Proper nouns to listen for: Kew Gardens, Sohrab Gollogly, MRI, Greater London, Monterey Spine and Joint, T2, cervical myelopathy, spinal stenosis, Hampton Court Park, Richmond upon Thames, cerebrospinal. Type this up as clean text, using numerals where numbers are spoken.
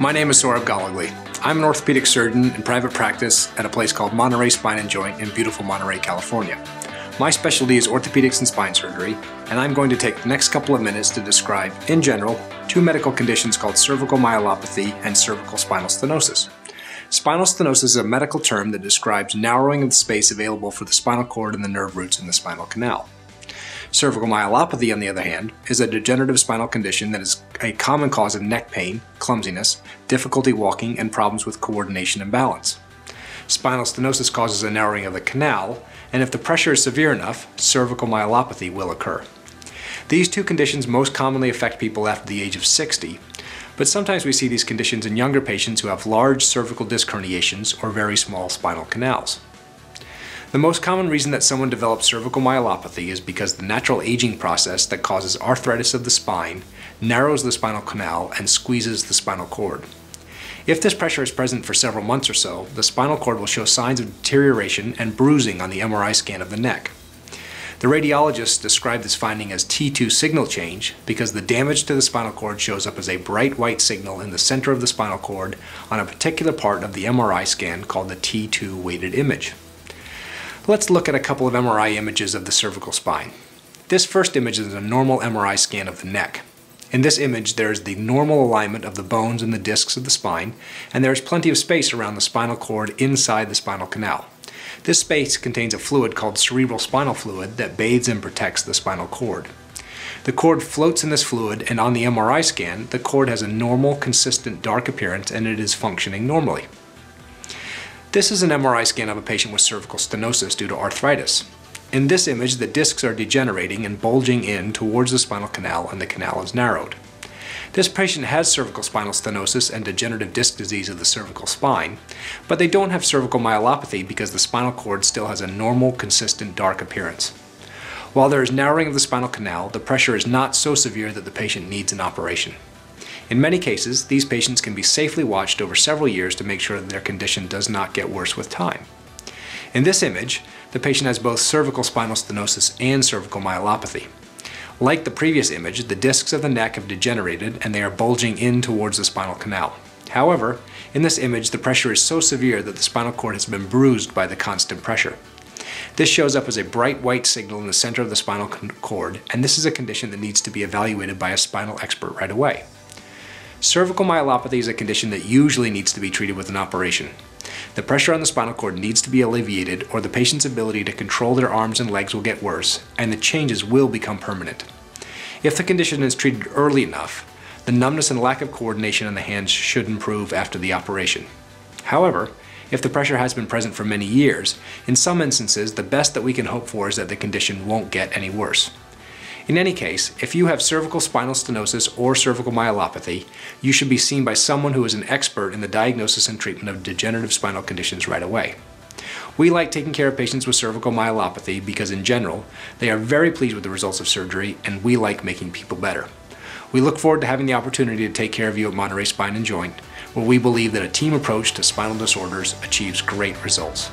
My name is Sohrab Gollogly. I'm an orthopedic surgeon in private practice at a place called Monterey Spine and Joint in beautiful Monterey, California. My specialty is orthopedics and spine surgery, and I'm going to take the next couple of minutes to describe, in general, two medical conditions called cervical myelopathy and cervical spinal stenosis. Spinal stenosis is a medical term that describes narrowing of the space available for the spinal cord and the nerve roots in the spinal canal. Cervical myelopathy, on the other hand, is a degenerative spinal condition that is a common cause of neck pain, clumsiness, difficulty walking, and problems with coordination and balance. Spinal stenosis causes a narrowing of the canal, and if the pressure is severe enough, cervical myelopathy will occur. These two conditions most commonly affect people after the age of 60, but sometimes we see these conditions in younger patients who have large cervical disc herniations or very small spinal canals. The most common reason that someone develops cervical myelopathy is because the natural aging process that causes arthritis of the spine narrows the spinal canal and squeezes the spinal cord. If this pressure is present for several months or so, the spinal cord will show signs of deterioration and bruising on the MRI scan of the neck. The radiologists describe this finding as T2 signal change because the damage to the spinal cord shows up as a bright white signal in the center of the spinal cord on a particular part of the MRI scan called the T2 weighted image. Let's look at a couple of MRI images of the cervical spine. This first image is a normal MRI scan of the neck. In this image, there is the normal alignment of the bones and the discs of the spine, and there is plenty of space around the spinal cord inside the spinal canal. This space contains a fluid called cerebral spinal fluid that bathes and protects the spinal cord. The cord floats in this fluid, and on the MRI scan, the cord has a normal, consistent, dark appearance, and it is functioning normally. This is an MRI scan of a patient with cervical stenosis due to arthritis. In this image, the discs are degenerating and bulging in towards the spinal canal, and the canal is narrowed. This patient has cervical spinal stenosis and degenerative disc disease of the cervical spine, but they don't have cervical myelopathy because the spinal cord still has a normal, consistent, dark appearance. While there is narrowing of the spinal canal, the pressure is not so severe that the patient needs an operation. In many cases, these patients can be safely watched over several years to make sure that their condition does not get worse with time. In this image, the patient has both cervical spinal stenosis and cervical myelopathy. Like the previous image, the discs of the neck have degenerated and they are bulging in towards the spinal canal. However, in this image, the pressure is so severe that the spinal cord has been bruised by the constant pressure. This shows up as a bright white signal in the center of the spinal cord, and this is a condition that needs to be evaluated by a spinal expert right away. Cervical myelopathy is a condition that usually needs to be treated with an operation. The pressure on the spinal cord needs to be alleviated, or the patient's ability to control their arms and legs will get worse, and the changes will become permanent. If the condition is treated early enough, the numbness and lack of coordination in the hands should improve after the operation. However, if the pressure has been present for many years, in some instances, the best that we can hope for is that the condition won't get any worse. In any case, if you have cervical spinal stenosis or cervical myelopathy, you should be seen by someone who is an expert in the diagnosis and treatment of degenerative spinal conditions right away. We like taking care of patients with cervical myelopathy because, in general, they are very pleased with the results of surgery, and we like making people better. We look forward to having the opportunity to take care of you at Monterey Spine and Joint, where we believe that a team approach to spinal disorders achieves great results.